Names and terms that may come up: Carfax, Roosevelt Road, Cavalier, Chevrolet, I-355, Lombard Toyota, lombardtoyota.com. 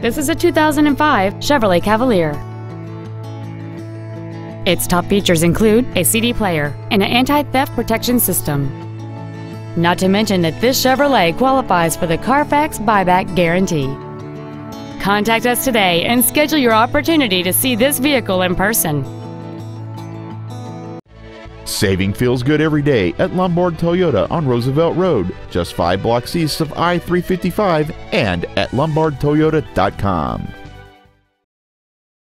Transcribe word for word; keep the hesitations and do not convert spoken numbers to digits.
This is a two thousand five Chevrolet Cavalier. Its top features include a C D player and an anti-theft protection system. Not to mention that this Chevrolet qualifies for the Carfax buyback guarantee. Contact us today and schedule your opportunity to see this vehicle in person. Saving feels good every day at Lombard Toyota on Roosevelt Road, just five blocks east of I three fifty-five, and at lombard toyota dot com.